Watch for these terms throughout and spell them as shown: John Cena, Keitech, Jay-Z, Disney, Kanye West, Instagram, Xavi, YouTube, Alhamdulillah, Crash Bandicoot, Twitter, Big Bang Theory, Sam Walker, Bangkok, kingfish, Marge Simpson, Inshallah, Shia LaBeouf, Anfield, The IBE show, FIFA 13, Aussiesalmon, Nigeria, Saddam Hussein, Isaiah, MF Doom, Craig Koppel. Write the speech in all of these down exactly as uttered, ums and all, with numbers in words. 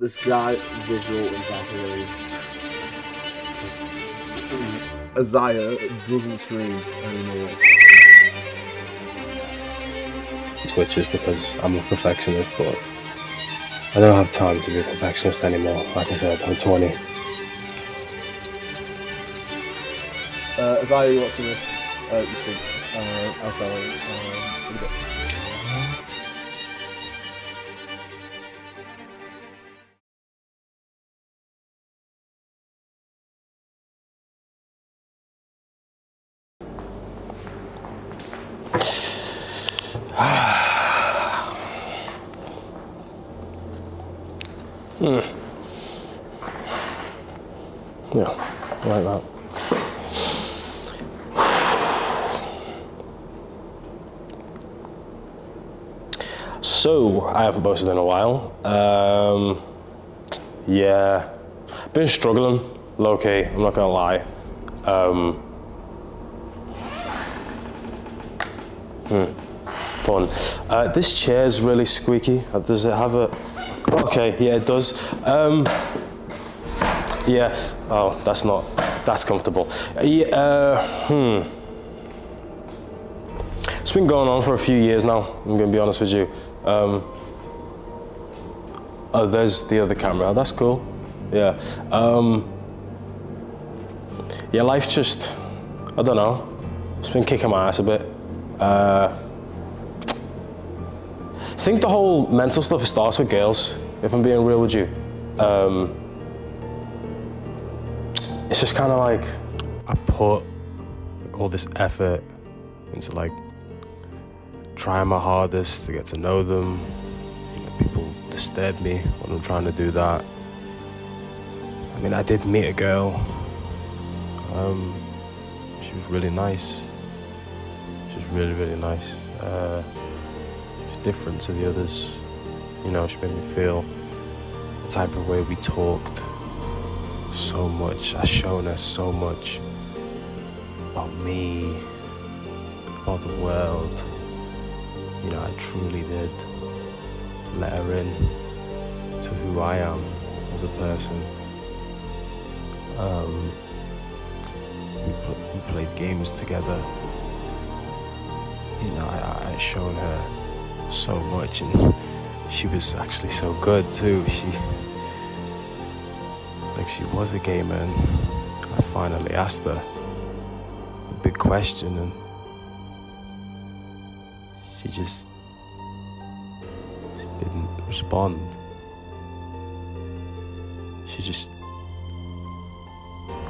This guy, visual and fascinating. Isaiah doesn't stream anymore. Twitch is because I'm a perfectionist, but I don't have time to be a perfectionist anymore. Like I said, I'm twenty. Uh, Isaiah, you watching this? Uh, you think? Uh, I'll tell you. Uh, in a bit. Hmm. Yeah, like that. So, I haven't posted in a while. Um, yeah, been struggling, low-key, I'm not gonna lie. Um, hmm, fun. Uh, this chair's really squeaky. Does it have a... Okay, yeah, it does. Um, yeah, oh, that's not, that's comfortable. Yeah, uh, hmm. It's been going on for a few years now, I'm gonna be honest with you. Um, oh, there's the other camera, that's cool. Yeah. Um, yeah, life just, I don't know. It's been kicking my ass a bit. Uh, I think the whole mental stuff starts with girls, if I'm being real with you. Um, it's just kind of like... I put all this effort into like trying my hardest to get to know them. You know, people disturb me when I'm trying to do that. I mean, I did meet a girl. Um, she was really nice. She was really, really nice. Uh, different to the others, you know. She made me feel the type of way we talked so much. I shown her so much about me, about the world, you know. I truly did let her in to who I am as a person. Um, we, pl we played games together, you know. I, I shown her so much, and she was actually so good too. She, like, she was a gamer, and I finally asked her the big question, and she just she didn't respond. She just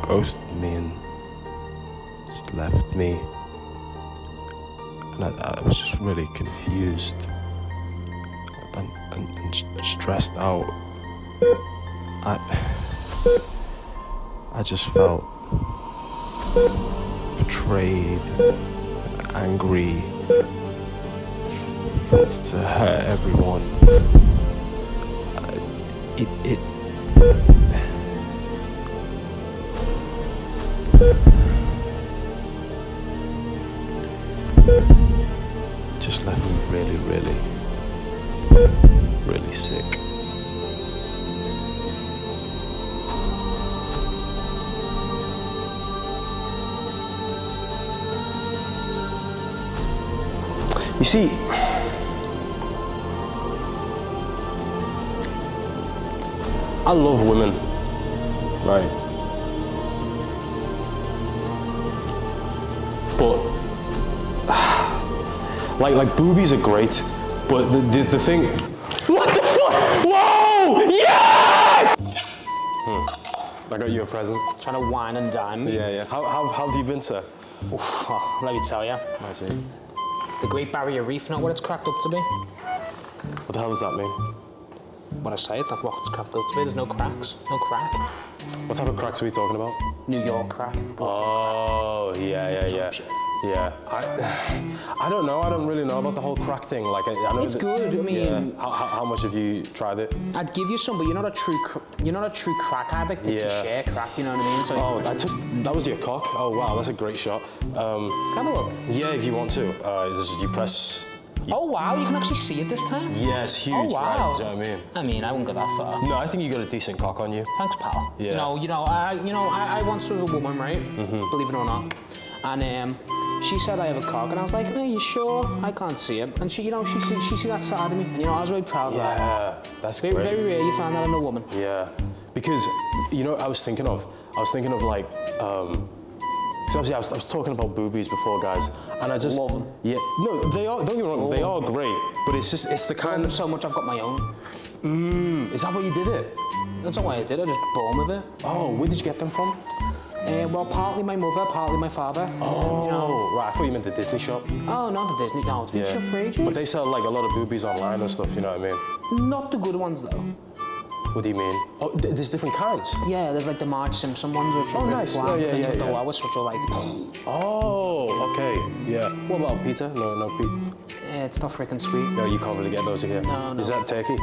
ghosted me and just left me. And I, I was just really confused and, and, and st stressed out. I I just felt betrayed, angry. I wanted to hurt everyone. I, it it. Just left me really, really, really sick. You see, I love women, right? But Like, like boobies are great, but the, the, the thing... What the fuck? Whoa! Yes! Hmm. I got you a present. Trying to wine and dine me. Yeah, yeah. How, how, how have you been, sir? Oof, oh, let me tell you. Imagine. The Great Barrier Reef, not what it's cracked up to be. What the hell does that mean? When I say it's not what it's cracked up to be. There's no cracks. No crack. What type of cracks are we talking about? New York crack. Oh, yeah, yeah, yeah. Yeah, I, I don't know. I don't really know about the whole crack thing. Like, I, I know it's good. I mean, yeah. how, how, how much have you tried it? I'd give you some, but you're not a true, cr you're not a true crack addict. Yeah. You share crack, you know what I mean? So oh, that, took, that was your cock. Oh wow, that's a great shot. Um, Have a look. Yeah, if you want to, uh, you press Oh wow, you can actually see it this time? Yeah, it's huge. Oh wow. Right? Do you know what I mean? I mean, I wouldn't go that far. No, I think you got a decent cock on you. Thanks, pal. Yeah. You know, you know, I, you know, I, I once was a woman, right? Mm-hmm. Believe it or not. And um, she said I have a cock, and I was like, are you sure? I can't see it. And she, you know, she she, she see that side of me, and you know, I was really proud of that. Yeah, that's very, great. Very rare you find that in a woman. Yeah, because you know, I was thinking of, I was thinking of like. Um, So obviously I was, I was talking about boobies before, guys, and I just love them. Yeah, no, they are. Don't get me wrong, they are great, but it's just it's the kind of so much I've got my own. Mmm, is that why you did it? That's not why I did it. I just born with it. Oh, where did you get them from? Uh, well, partly my mother, partly my father. Oh, you know. Right. I thought you meant the Disney shop. Oh, not the Disney. No, it's been shop for ages. But they sell like a lot of boobies online and stuff. You know what I mean? Not the good ones though. What do you mean? Oh, th there's different kinds? Yeah, there's like the Marge Simpson ones which are oh, nice. Flat, oh, yeah, yeah, yeah. The Wawas which are like... Oh, okay, yeah. What about pita? No, no pita. Yeah, it's not freaking sweet. No, you can't really get those here. No, no. Is that Turkey?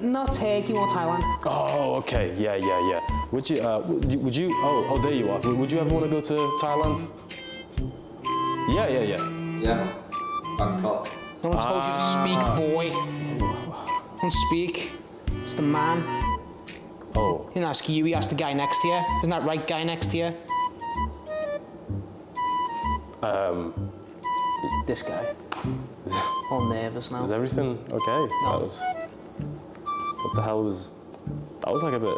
Not Turkey, more Thailand. Oh, okay, yeah, yeah, yeah. Would you, uh, would you, would you oh, oh, there you are. Would you ever want to go to Thailand? Yeah, yeah, yeah. Yeah, Bangkok. No one told ah. you to speak, boy. Don't speak. It's the man. Oh. He didn't ask you, he asked the guy next to you. Isn't that right, guy next to you? Um. This guy. All nervous now. Is everything okay? No. That was. What the hell was. That was like a bit.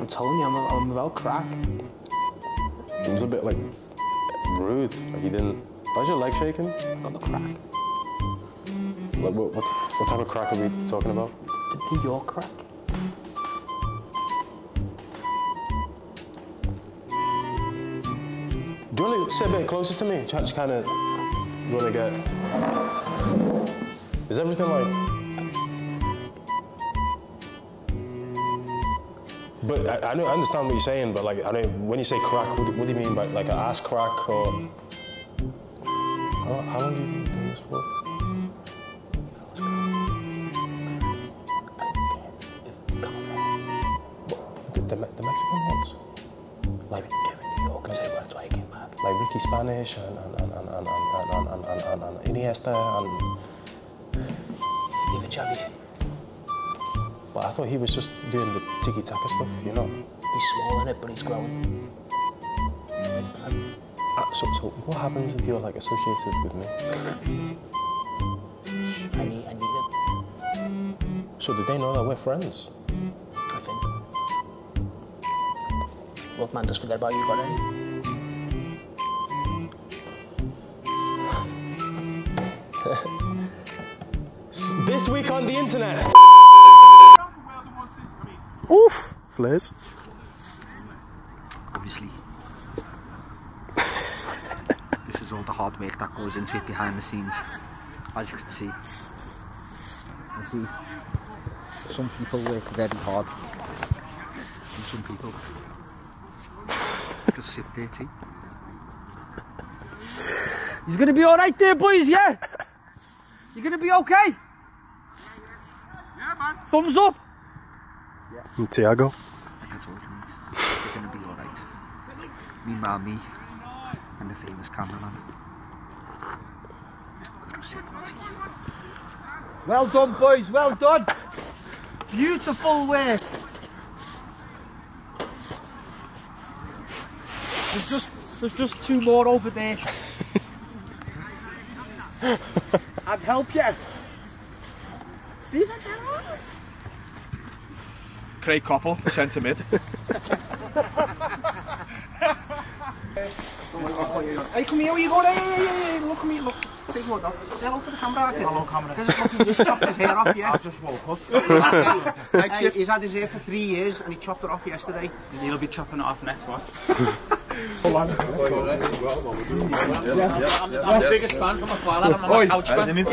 I'm telling you, I'm, I'm about crack. It was a bit like. Rude. Like you didn't. Why's your leg shaking? I got the crack. Like, what, what's, what type of crack are we talking about? New York crack. Do you want to sit a bit closer to me? Just kind of, you want to get... Is everything like... But I, I understand what you're saying, but like, I don't, when you say crack, what do, what do you mean by like an ass crack or... How, how long do you do this for? Like Ricky Spanish and and and and and and and, and, and, and Iniesta and even Xavi. But I thought he was just doing the tiki taka stuff, you know. He's small in it, but he's growing. It's bad. Uh, so, so what happens if you're like associated with me? I need, I need him. So did they know that we're friends? I think. Look, man, just forget about you, buddy. This week on the internet. Oof, flares. Obviously, this is all the hard work that goes into it behind the scenes. As you can see, you see, some people work very hard, and some people just sip their tea. He's gonna be all right there, boys. Yeah. You're gonna be okay? Yeah, man. Thumbs up. Yeah. Tiago. I can talk, mate. You're gonna be alright. Me, ma, me, and the famous cameraman. Well done, boys. Well done. Beautiful work. There's just, there's just two more over there. I'd help you. Steve, I can't help. Craig Koppel, centre mid. Hey, come here, where you going? Hey, hey, hey, look at me, look. Take your word off. Say hello to the camera. Yeah, hello, camera. Because he just chopped his hair off, yeah? I just woke up. Hey, he's had his hair for three years and he chopped it off yesterday. And he'll be chopping it off next watch. Oh, I'm the biggest fan from afar, I'm not a couch fan. Yes,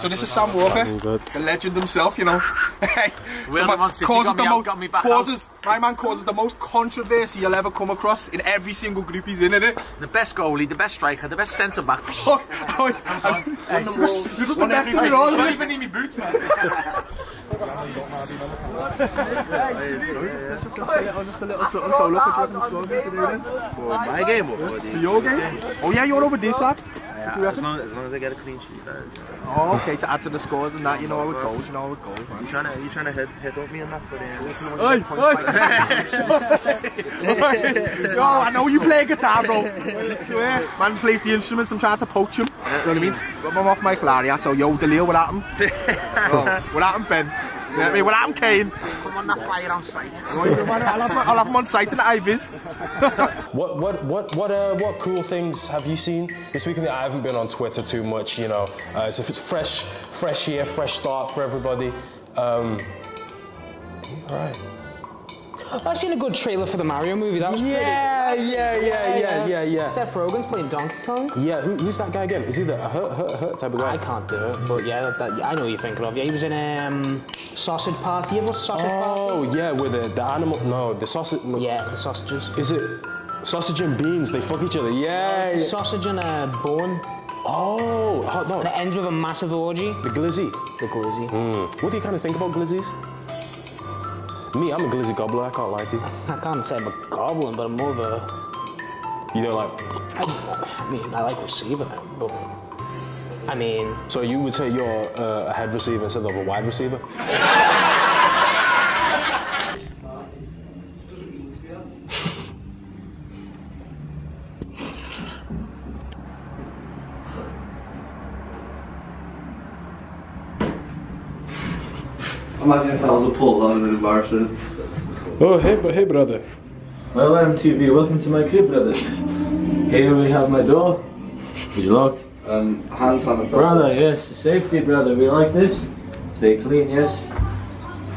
so this is Sam Walker, the legend himself, you know. Well, the man causes the most, got me back causes, my man causes the most controversy you'll ever come across in every single group he's in, innit? The best goalie, the best striker, the best centre back. Oh, oh, hey, you're just the best in it all. You don't even need me boots, man. Just a little something, so look at Jordan's going to do then. For my game or for the... Your game? Oh yeah, you're over this side. Nah, do you as, long, as long as I got a clean sheet, man. Oh, okay, to add to the scores and that, you know how it goes, you know how it goes, man. You trying to, you trying to head, head up me enough for the end? Yo, I know you play guitar, bro. I swear. Man plays the instruments, I'm trying to poach him. You know what I mean? But I'm off my Claria, so yo, Delia, what happened? oh, what happened, Ben? You know what I mean? What happened, Kane? Come on, that fire on site. I'll, have, I'll have him on site in the Ivies. What, what, what, what, uh, what cool things have you seen this weekend? I haven't been on Twitter too much, you know. Uh, it's a fresh, fresh year, fresh start for everybody. Um, all right. I've seen a good trailer for the Mario movie. That was yeah, pretty. Yeah, yeah, yeah, yeah, yeah, yeah. Seth Rogen's playing Donkey Kong. Yeah, who, who's that guy again? Is he the hurt, hurt, hurt type of guy? I can't do it, but yeah, that, that, I know what you're thinking of. Yeah, he was in um, Sausage Party. You ever Sausage Party? Oh, yeah, with the, the animal. No, the sausage. No. Yeah, the sausages. Is it sausage and beans? They fuck each other. Yeah. yeah. Sausage and a bone. Oh, hot dog. And it ends with a massive orgy. The glizzy. The glizzy. Mm. What do you kind of think about glizzies? Me, I'm a glizzy gobbler, I can't lie to you. I can't say I'm a goblin, but I'm more of a... You don't like... I, I mean, I like receiver, but... I mean... So you would say you're uh, a head receiver instead of a wide receiver? Imagine if that was a pull, that would have been embarrassing. Oh, hey, hey brother. Well, M T V, welcome to my crib, brother. Here we have my door, which is locked. Um, hands on the top. Brother, yes, safety, brother. We like this. Stay clean, yes.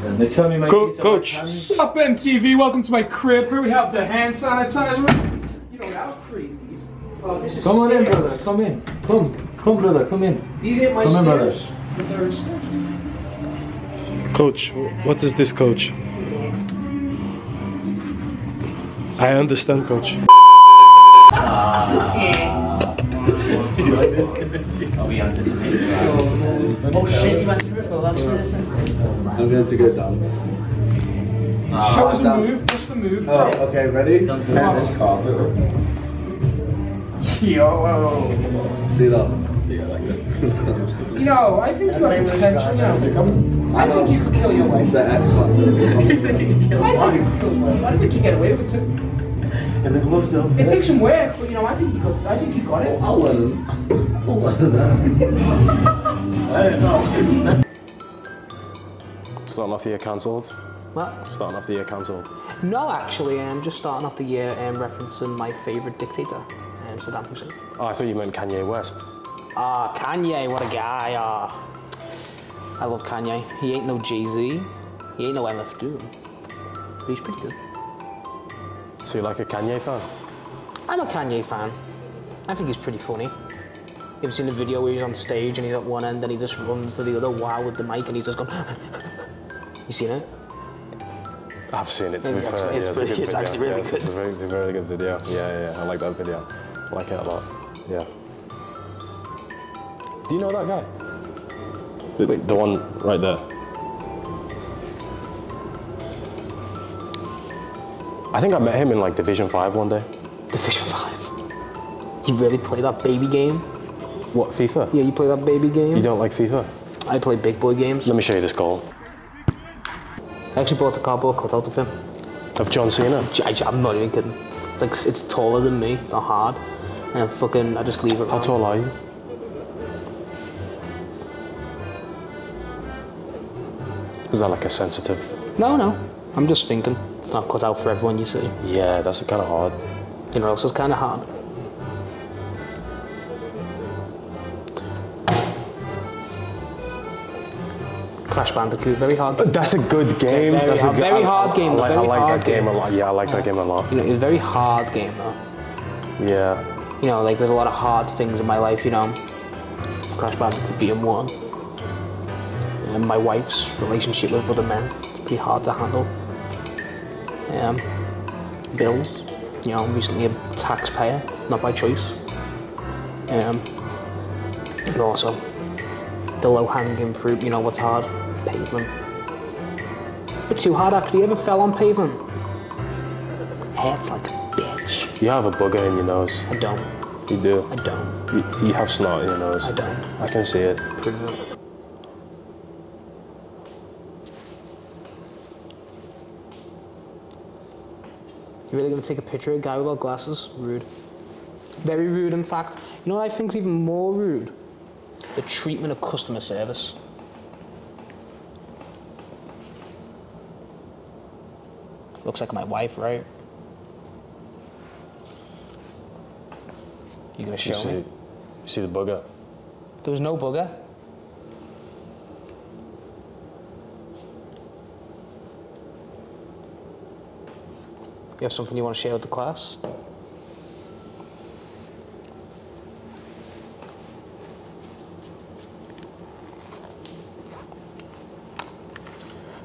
And they tell me my Co Coach. Sup, M T V, welcome to my crib. Here we have the hand sanitizer. You know, that was creepy. Oh, this is come on stairs. in, brother. Come in. Come. Come, brother. Come in. These ain't my come stairs. Come in, brothers. Coach, what is this, Coach? I understand, Coach. Oh shit, you must be ripple, I'm going to go dance. Uh, Show us the dance. move, what's the move? Oh, okay, ready? Dance this car. Yo! See that? Yeah, like that. You know, I think you have potential, you know. I think you could kill your wife. The ex one. I think you could kill your wife. I think you get away with it. And the gloves don't fit. It takes some work, but you know, I think you got, I think you got it. I'll learn. I'll learn that. I don't know. Starting off the year cancelled. What? Starting off the year cancelled. No, actually, I'm just starting off the year and referencing my favourite dictator, um, Saddam Hussein. Oh, I thought you meant Kanye West. Ah, oh, Kanye, what a guy, ah. Oh. I love Kanye. He ain't no Jay-Z. He ain't no M F Doom. But he's pretty good. So you're like a Kanye fan? I'm a Kanye fan. I think he's pretty funny. You ever seen the video where he's on stage and he's at one end and he just runs to the other while with the mic and he's just going... You seen it? I've seen it, to be fair. It's, it's, yeah, it's, it's actually really yeah, good. It's a, very, it's a very good video. Yeah, yeah, I like that video. I like it a lot, yeah. Do you know that guy? The, Wait. the one right there. I think I met him in like Division five one day. Division five? You really play that baby game? What, FIFA? Yeah, you play that baby game? You don't like FIFA? I play big boy games. Let me show you this goal. I actually bought a cardboard cutout of him. Of John Cena? I'm not even kidding. It's like, it's taller than me, it's not hard. And fucking, I just leave it. How around. tall are you? Is that like a sensitive? No, no. I'm just thinking. It's not cut out for everyone, you see. Yeah, that's kind of hard. You know what else is kind of hard? Crash Bandicoot, very hard. But that's a good game. Very that's hard, a good, very hard game. I like, I like hard that game. game a lot. Yeah, I like yeah. that game a lot. You know, it's a very hard game, though. Yeah. You know, like there's a lot of hard things in my life. You know, Crash Bandicoot being one. And my wife's relationship with other men. It's pretty hard to handle. Um, bills. You know, I'm recently a taxpayer, not by choice. Um, and also, the low-hanging fruit, you know what's hard? Pavement. But too hard, actually. You ever fell on pavement? Hurts like a bitch. You have a booger in your nose. I don't. You do? I don't. You, you have snot in your nose. I don't. I can see it. You really gonna take a picture of a guy without glasses? Rude. Very rude, in fact. You know what I think is even more rude? The treatment of customer service. Looks like my wife, right? You gonna show you see, me? You see the booger? There was no booger. You have something you want to share with the class?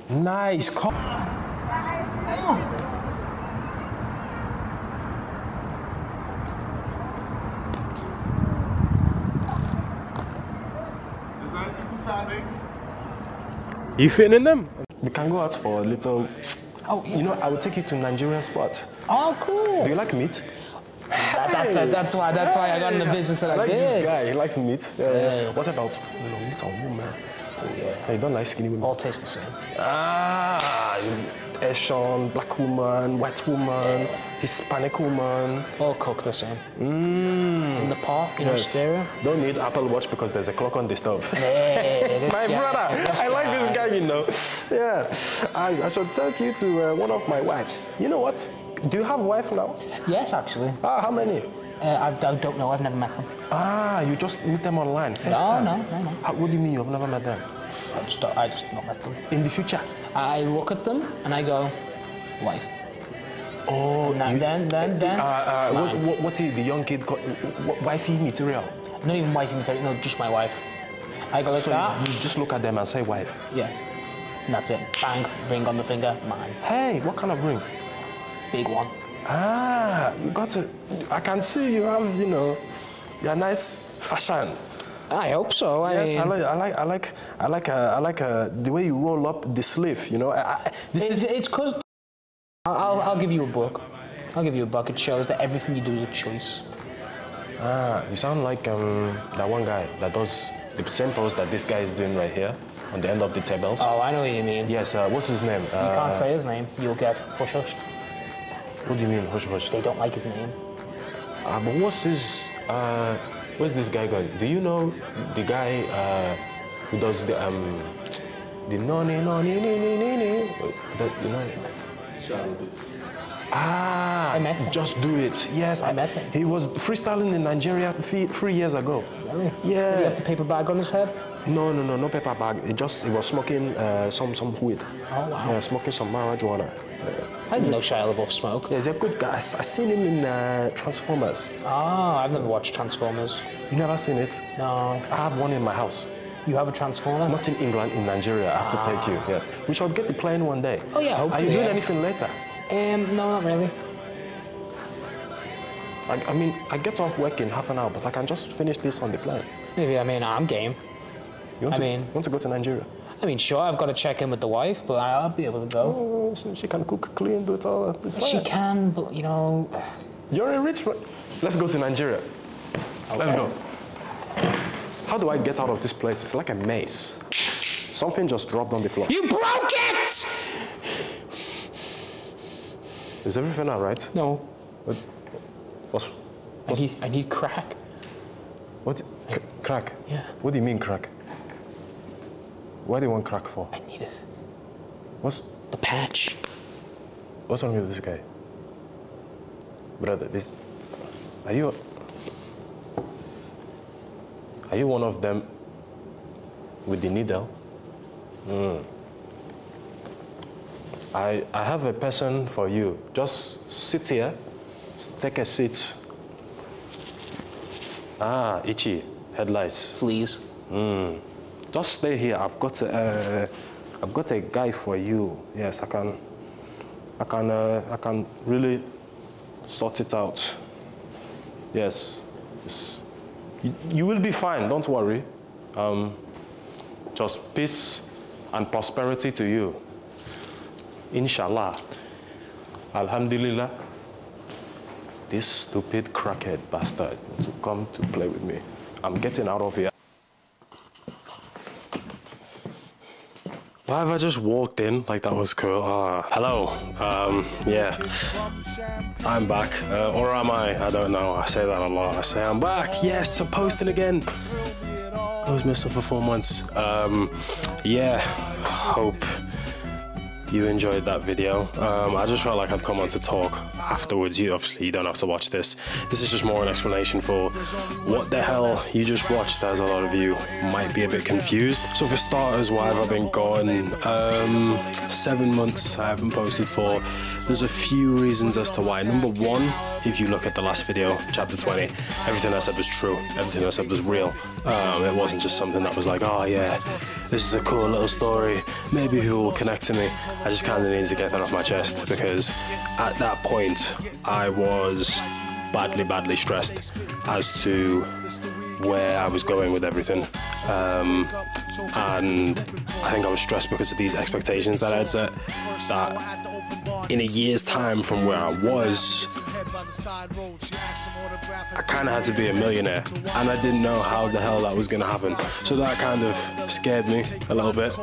Nice. Come on. You fitting in them? We can go out for a little... Oh, yeah. You know, I will take you to Nigerian spots. Oh, cool. Do you like meat? Hey. That, that, that, that's why That's why I got in the business that I, like I did. This guy, he likes meat. Yeah, hey. yeah. What about you know, little women? Oh, yeah. Hey, you don't like skinny women? All taste the same. Ah, Asian, black woman, white woman, Hispanic woman. All cook the same. Mm. In the park, in yes. Australia. Don't need Apple Watch because there's a clock on the stove. Hey, my guy, brother, I like guy. this guy, you know. Yeah, I, I should take you to uh, one of my wives. You know what? Do you have a wife now? Yes, actually. Ah, how many? Uh, I don't know, I've never met them. Ah, you just meet them online? First no, time. no, no, no. How, what do you mean you've never met them? I just, I just not met them. In the future? I look at them and I go, wife. Oh, nah, you, then, then, then. Uh, uh, what, what, what is the young kid called? Wifey material? Not even wifey material, no, just my wife. I go like so that. You just look at them and say wife? Yeah. And that's it. Bang, ring on the finger, mine. Hey, what kind of ring? Big one. Ah, you got to, I can see you have, you know, your nice fashion. I hope so. I yes, mean, I like, I like, I like, I like, uh, I like uh, the way you roll up the sleeve. You know, I, I, this it's, is it's cause. I'll, I'll give you a book. I'll give you a book. It shows that everything you do is a choice. Ah, you sound like um, that one guy that does the same pose that this guy is doing right here on the end of the tables. Oh, I know what you mean. Yes. Uh, what's his name? You uh, can't say his name. You'll get hush hush. What do you mean, hush hush? They don't like his name. Uh, but what's his? Uh, Where's this guy going? Do you know the guy uh, who does the um the no no no no no no no? You know? Shia LaBeouf. Ah, I met him. Just do it. Yes, I, I met him. He was freestyling in Nigeria three, three years ago. Really? Yeah. Did he have the paper bag on his head? No, no, no, no paper bag. He just he was smoking uh, some some weed. Oh wow. Yeah, smoking some marijuana. I didn't know Shia LaBeouf smoked. Yeah, he's a good guy. I seen him in uh, Transformers. Ah, I've never watched Transformers. You never seen it? No. I have one in my house. You have a Transformer? Not in England, in Nigeria. I have ah. to take you. Yes. We shall get the plane one day. Oh yeah. Hopefully, Are you doing yeah. anything later? Um, no, not really. I, I mean, I get off work in half an hour, but I can just finish this on the plane. Maybe. I mean, I'm game. You want I to, mean, want to go to Nigeria? I mean, sure, I've got to check in with the wife, but I'll be able to go. Oh, so she can cook, clean, do it all. It's fine. She can, but you know. You're a rich man. Let's go to Nigeria. Okay. Let's go. How do I get out of this place? It's like a maze. Something just dropped on the floor. You broke it! Is everything all right? No. What? What's, what's I, need, I need crack. What? I, crack? Yeah. What do you mean crack? Why do you want crack for? I need it. What's... The patch. What's wrong with this guy? Brother, this... Are you... Are you one of them with the needle? Mm. I, I have a person for you. Just sit here. Take a seat. Ah, itchy. Head lice. Fleas. Mm. Just stay here. I've got a, uh, I've got a guy for you. Yes, I can, I can, uh, I can really sort it out. Yes, yes. You, you will be fine. Don't worry. Um, just peace and prosperity to you. Inshallah. Alhamdulillah. this stupid crackhead bastard to come to play with me. I'm getting out of here. Why have I just walked in? Like, that was cool. Uh, hello. Um, yeah. I'm back. Uh, or am I? I don't know. I say that a lot. I say I'm back. Yes, I'm posting again. I was missing for four months. Um, yeah. Hope you enjoyed that video. Um, I just felt like I'd come on to talk afterwards. You obviously you don't have to watch this. This is just more an explanation for what the hell you just watched, as a lot of you might be a bit confused. So for starters, why have I been gone? Um, seven months I haven't posted for. There's a few reasons as to why. Number one, if you look at the last video, chapter twenty, everything I said was true. Everything I said was real. Um, it wasn't just something that was like, oh yeah, this is a cool little story. Maybe people will connect to me. I just kind of needed to get that off my chest, because at that point I was badly, badly stressed as to where I was going with everything. Um, and I think I was stressed because of these expectations that I had set, that in a year's time from where I was, I kind of had to be a millionaire, and I didn't know how the hell that was going to happen. So that kind of scared me a little bit.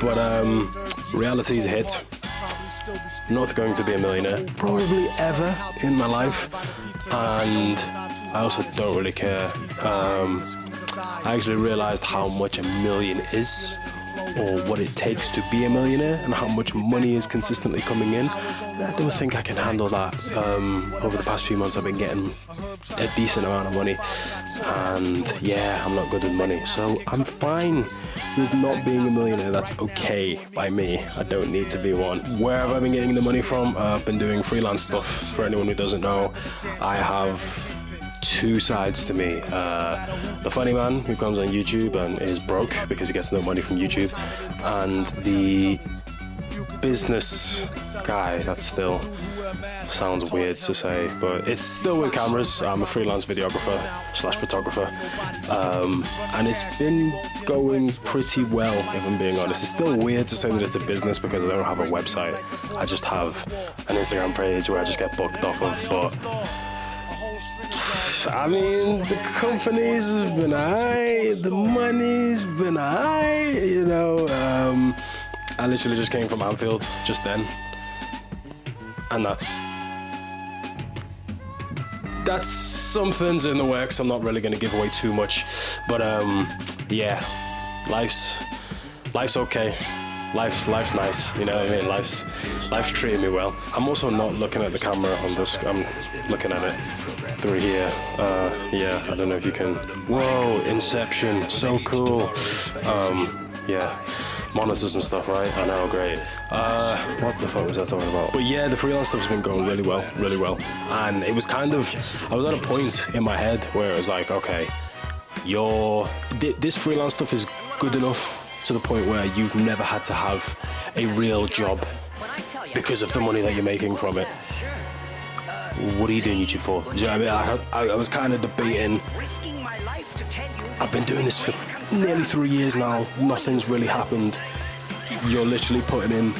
But um, reality's hit. Not going to be a millionaire, probably ever in my life, and I also don't really care. Um, I actually realized how much a million is, or what it takes to be a millionaire, and how much money is consistently coming in. I don't think I can handle that. Um, over the past few months I've been getting a decent amount of money, and yeah, I'm not good with money, so I'm fine with not being a millionaire. That's okay by me. I don't need to be one. Where have I been getting the money from? Uh, I've been doing freelance stuff. For anyone who doesn't know, I have two sides to me. Uh, the funny man who comes on YouTube and is broke because he gets no money from YouTube, and the business guy. That still sounds weird to say, but it's still with cameras. I'm a freelance videographer slash photographer, um, and it's been going pretty well, if I'm being honest. It's still weird to say that it's a business because I don't have a website. I just have an Instagram page where I just get booked off of, but I mean, the company's been alright, the money's been alright, you know. Um, I literally just came from Anfield just then, and that's that's something's in the works. I'm not really going to give away too much, but um, yeah, life's life's okay. Life's life's nice, you know what I mean? Life's life's treating me well. I'm also not looking at the camera on this. I'm looking at it through here. Uh, yeah, I don't know if you can. Whoa, Inception, so cool. Um, yeah, monitors and stuff, right? I know, great. Uh, what the fuck was I talking about? But yeah, the freelance stuff's been going really well, really well. And it was kind of, I was at a point in my head where it was like, okay, your this freelance stuff is good enough to the point where you've never had to have a real job because of the money that you're making from it. What are you doing YouTube for? Do you know what I mean? I, I, I was kind of debating. I've been doing this for nearly three years now. Nothing's really happened. You're literally putting in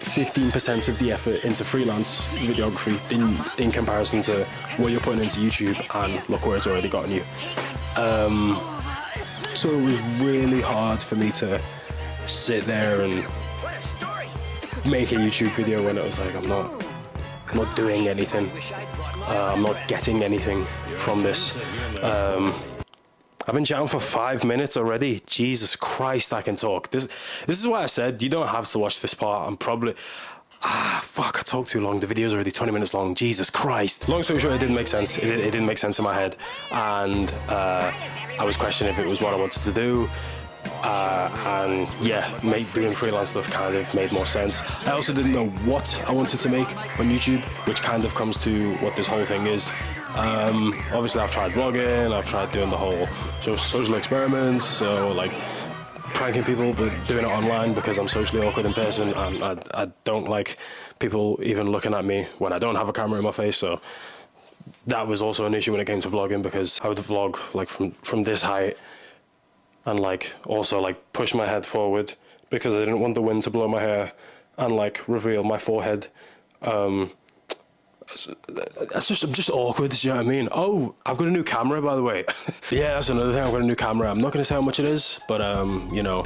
fifteen percent of the effort into freelance videography in, in comparison to what you're putting into YouTube, and look where it's already gotten you. Um, So it was really hard for me to sit there and make a YouTube video when it was like, I'm not, I'm not doing anything. Uh, I'm not getting anything from this. Um, I've been chatting for five minutes already. Jesus Christ, I can talk. This, this is why I said you don't have to watch this part. I'm probably... Ah, fuck, I talked too long. The video's already twenty minutes long. Jesus Christ. Long story short, it didn't make sense. It, it didn't make sense in my head. And uh, I was questioning if it was what I wanted to do. Uh, and yeah, make, doing freelance stuff kind of made more sense. I also didn't know what I wanted to make on YouTube, which kind of comes to what this whole thing is. Um, obviously, I've tried vlogging. I've tried doing the whole social experiments. So, like... pranking people, but doing it online because I'm socially awkward in person, and I, I don't like people even looking at me when I don't have a camera in my face. So that was also an issue when it came to vlogging, because I would vlog like from from this height and like also like push my head forward because I didn't want the wind to blow my hair and like reveal my forehead. Um, that's just, I'm just awkward, do you know what I mean? Oh, I've got a new camera, by the way. Yeah, that's another thing, I've got a new camera. I'm not going to say how much it is, but, um, you know,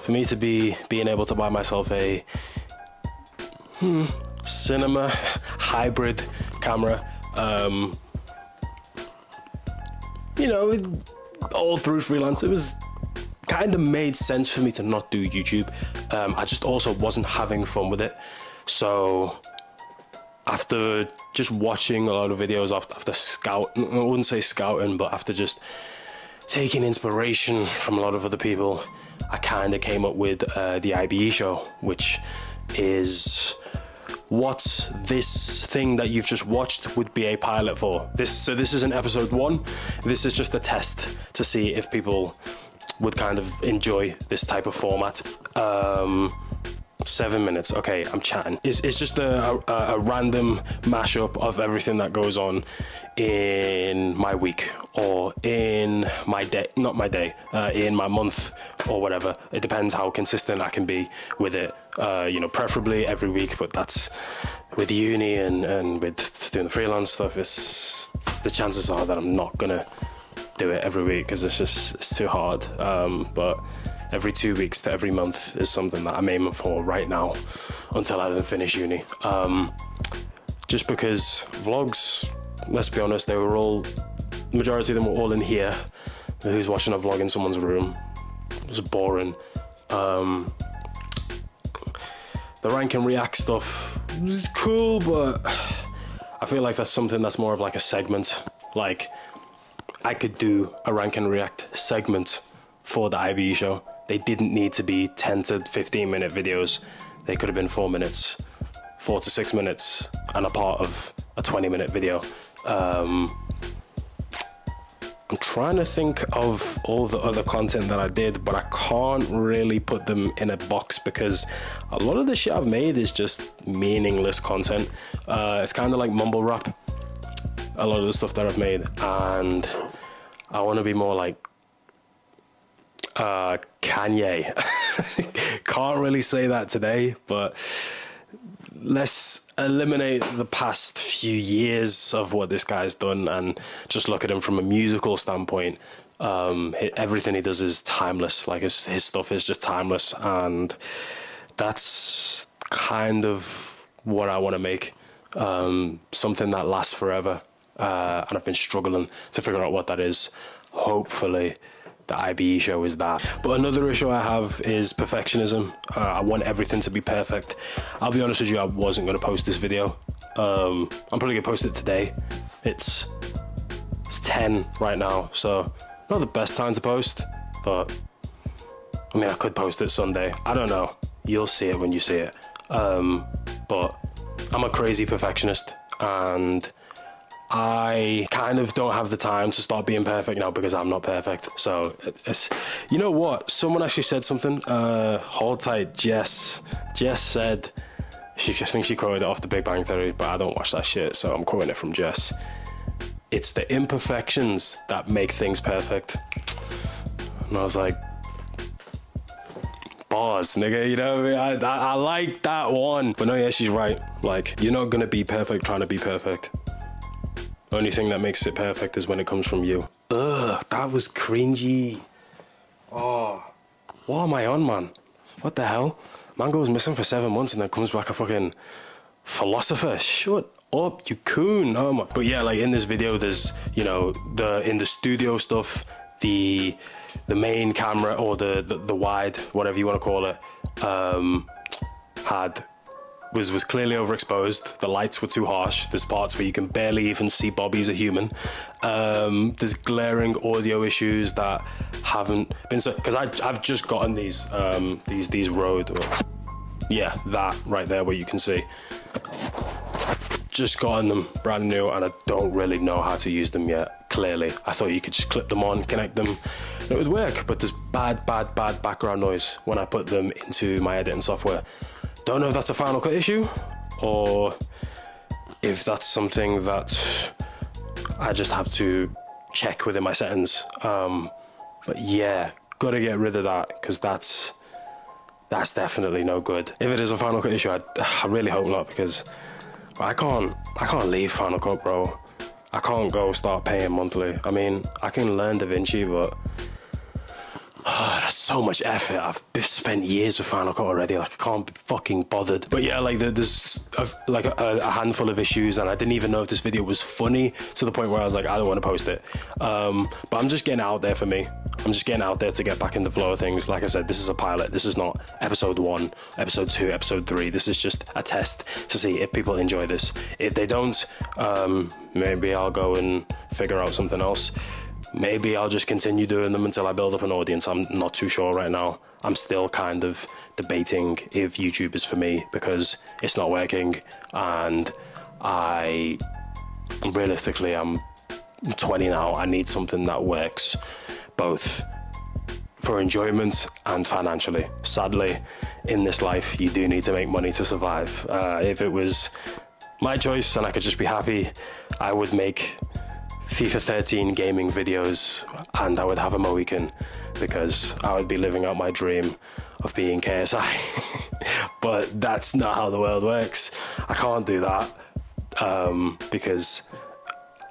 for me to be being able to buy myself a hmm, cinema hybrid camera, um, you know, all through freelance, it was kind of made sense for me to not do YouTube. Um, I just also wasn't having fun with it. So after just watching a lot of videos, after, after scouting, I wouldn't say scouting, but after just taking inspiration from a lot of other people, I kind of came up with uh, the I B E show, which is what this thing that you've just watched would be a pilot for. This, so this isn't episode one, this is just a test to see if people would kind of enjoy this type of format. Um, seven minutes, okay, I'm chatting. It's, it's just a, a, a random mashup of everything that goes on in my week, or in my day, not my day, uh, in my month, or whatever. It depends how consistent I can be with it, uh, you know, preferably every week, but that's with uni and, and with doing the freelance stuff, it's, it's the chances are that I'm not gonna do it every week because it's just it's too hard. Um, but every two weeks to every month is something that I'm aiming for right now until I don't finish uni. Um, just because vlogs, let's be honest, they were all, majority of them were all in here. Who's watching a vlog in someone's room? It was boring. Um, the rank and react stuff was cool, but I feel like that's something that's more of like a segment. Like, I could do a rank and react segment for the I B E show. They didn't need to be ten to fifteen minute videos. They could have been four minutes, four to six minutes, and a part of a twenty minute video. Um, I'm trying to think of all the other content that I did, but I can't really put them in a box because a lot of the shit I've made is just meaningless content. Uh, it's kind of like mumble rap, a lot of the stuff that I've made, and I want to be more like uh, Kanye. Can't really say that today, but let's eliminate the past few years of what this guy's done and just look at him from a musical standpoint. Um, everything he does is timeless, like his, his stuff is just timeless, and that's kind of what I want to make, um, something that lasts forever. Uh, and I've been struggling to figure out what that is. Hopefully the I B E show is that. But another issue I have is perfectionism. Uh, I want everything to be perfect. I'll be honest with you, I wasn't gonna post this video. Um, I'm probably gonna post it today. It's, it's ten right now, so not the best time to post, but I mean, I could post it Sunday. I don't know, you'll see it when you see it. Um, but I'm a crazy perfectionist, and I kind of don't have the time to start being perfect now because I'm not perfect. So it's, you know what? Someone actually said something. Uh, hold tight, Jess. Jess said, she, I think she quoted it off the Big Bang Theory, but I don't watch that shit, so I'm quoting it from Jess. It's the imperfections that make things perfect. And I was like, bars, nigga, you know what I mean? I, I, I like that one. But no, yeah, she's right. Like, you're not gonna be perfect trying to be perfect. Only thing that makes it perfect is when it comes from you. Ugh, that was cringy. Oh, what am I on, man? What the hell? Man goes missing for seven months and then comes back a fucking philosopher. Shut up, you coon. Oh my. But yeah, like in this video, there's, you know, the in the studio stuff, the the main camera, or the the, the wide, whatever you want to call it, um, had. was was clearly overexposed. The lights were too harsh. There's parts where you can barely even see Bobby's a human. Um, there's glaring audio issues that haven't been so, because I I've just gotten these um, these these Rode, or, yeah, that right there where you can see. Just gotten them brand new, and I don't really know how to use them yet. Clearly, I thought you could just clip them on, connect them, and it would work. But there's bad, bad, bad background noise when I put them into my editing software. Don't know if that's a Final Cut issue, or if that's something that I just have to check within my settings. Um, but yeah, gotta get rid of that, because that's that's definitely no good. If it is a Final Cut issue, I, I really hope not, because I can't, I can't leave Final Cut, bro. I can't go start paying monthly. I mean, I can learn DaVinci, but oh, that's so much effort. I've spent years with Final Cut already. Like, I can't be fucking bothered. But yeah, like, there's a, like a, a handful of issues, and I didn't even know if this video was funny to the point where I was like, I don't want to post it. Um, but I'm just getting out there for me. I'm just getting out there to get back in the flow of things. Like I said, this is a pilot. This is not episode one, episode two, episode three. This is just a test to see if people enjoy this. If they don't, um, maybe I'll go and figure out something else. Maybe I'll just continue doing them until I build up an audience. I'm not too sure right now. I'm still kind of debating if YouTube is for me because it's not working, and I realistically I'm twenty now. I need something that works both for enjoyment and financially. Sadly, in this life you do need to make money to survive. Uh, if it was my choice and I could just be happy, I would make FIFA thirteen gaming videos and I would have a Mohican because I would be living out my dream of being K S I. But that's not how the world works. I can't do that um, because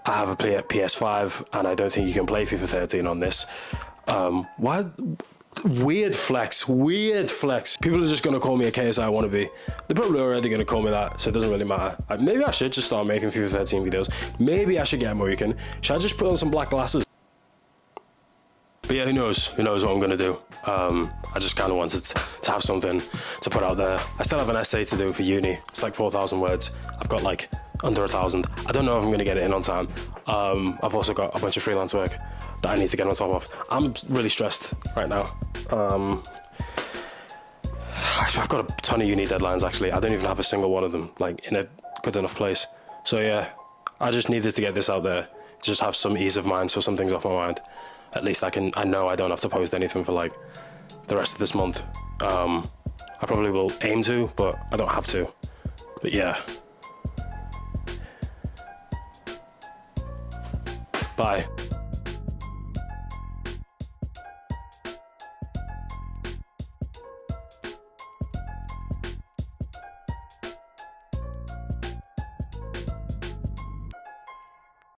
I have a P S five and I don't think you can play FIFA thirteen on this. Um, why? Weird flex, weird flex. People are just gonna call me a K S I wannabe. They're probably already gonna call me that, so it doesn't really matter. Maybe I should just start making FIFA thirteen videos. Maybe I should get a Mohican. Should I just put on some black glasses? But yeah, who knows? Who knows what I'm gonna do? Um, I just kind of wanted to have something to put out there. I still have an essay to do for uni. It's like four thousand words. I've got like under a thousand. I don't know if I'm gonna get it in on time. Um, I've also got a bunch of freelance work that I need to get on top of. I'm really stressed right now. Um, I've got a ton of uni deadlines actually. I don't even have a single one of them like in a good enough place. So yeah, I just needed to get this out there. Just have some ease of mind so something's off my mind. At least I can, I know I don't have to post anything for like the rest of this month. Um, I probably will aim to, but I don't have to. But yeah. Bye.